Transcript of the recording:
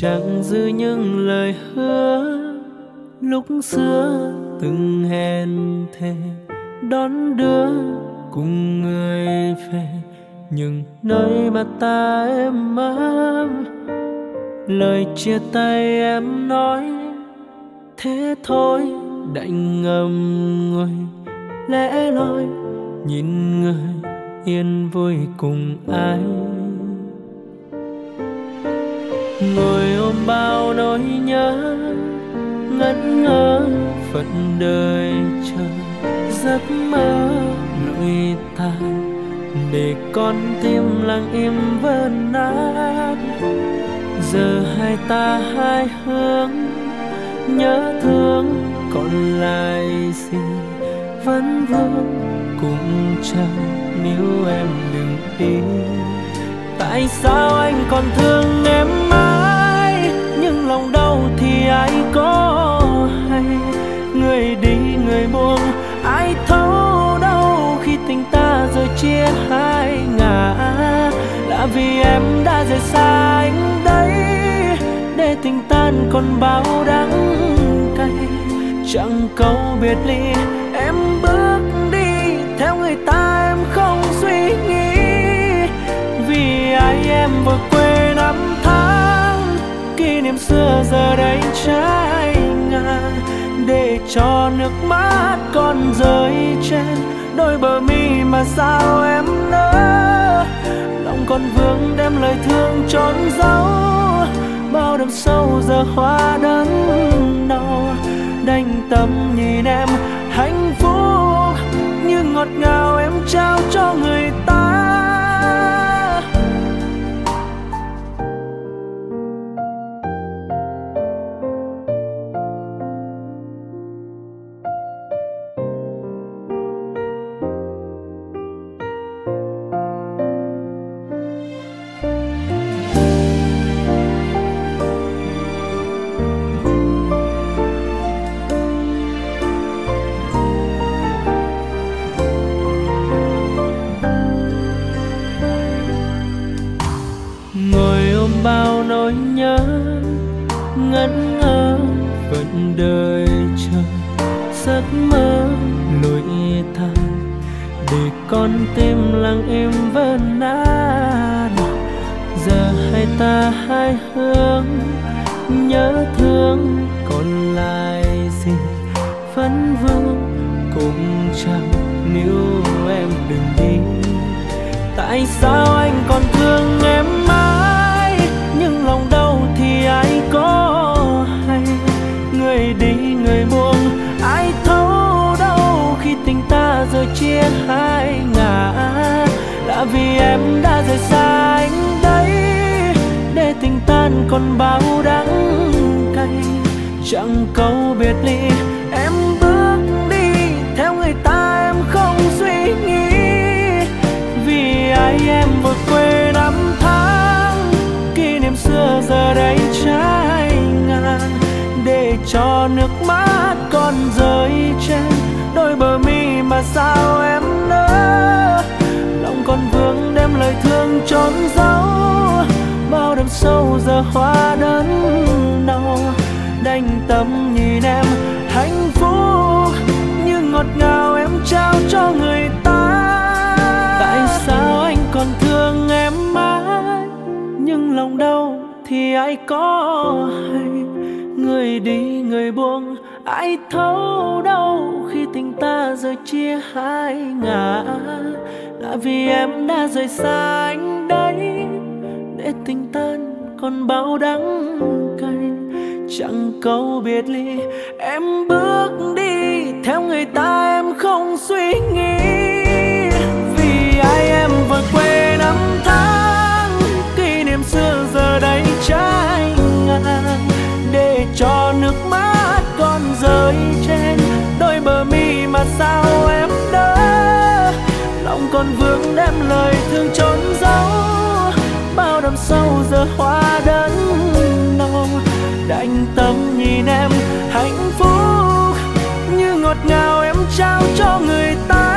chẳng giữ những lời hứa lúc xưa từng hẹn thề đón đưa cùng người về những nơi mà ta em ấm. Lời chia tay em nói thế thôi đành ngậm ngùi lẽ loi nhìn người yên vui cùng ai. Ngồi ôm bao nỗi nhớ ngẩn ngơ phận đời chờ giấc mơ lụi tàn để con tim lặng im vỡ nát. Giờ hai ta hai hướng nhớ thương còn lại gì vẫn vương cùng chờ nếu em đừng đi. Tại sao anh còn thương em mãi nhưng lòng đau thì ai có hay. Người đi người buông ai thấu đâu khi tình ta rồi chia hai ngả. Là vì em đã rời xa anh đấy để tình tan còn bao đắng cay. Chẳng câu biệt ly em bước đi theo người ta em không suy nghĩ. Vì ai em vừa quên năm tháng kỷ niệm xưa giờ đây trái ngang để cho nước mắt còn rơi trên đôi bờ mi mà sao em nỡ. Lòng còn vương đem lời thương trốn giấu bao đầm sâu giờ hóa đắng đau. Đành tâm nhìn em hạnh phúc như ngọt ngào em trao cho người ta. Đời chờ giấc mơ lụi tàn để con tim lặng im vỡ nát. Giờ hai ta hai hướng nhớ thương còn lại gì vẫn vương cùng chẳng nếu em đừng đi. Tại sao anh còn thương em mãi nhưng lòng đau thì ai có. Người đi người buông ai thấu đâu khi tình ta rồi chia hai ngả. Là vì em đã rời xa anh đấy để tình tan còn bao đắng cay. Chẳng câu biệt ly em bước đi theo người ta em không suy nghĩ. Vì ai em vượt quê năm tháng kỷ niệm xưa giờ đây trái ngang để cho nước mắt còn rơi trên đôi bờ mi mà sao em nỡ. Lòng còn vương đem lời thương trốn giấu bao đêm sâu giờ hóa đớn đau. Đành tâm nhìn em hạnh phúc như ngọt ngào em trao cho người ta. Tại sao anh còn thương em mãi nhưng lòng đau thì ai có hay. Người đi người buông ai thấu đâu khi tình ta rồi chia hai ngả. Là vì em đã rời xa anh đấy để tình tan còn bao đắng cay. Chẳng câu biệt ly em bước đi theo người ta em không suy nghĩ. Vì ai em vừa quên năm tháng kỷ niệm xưa giờ đây trái ngang để cho nước mắt còn rơi trên đôi bờ mi mà sao em đỡ. Lòng còn vương đem lời thương trốn giấu bao năm sâu giờ hóa đắng đau. Đành tâm nhìn em hạnh phúc như ngọt ngào em trao cho người ta.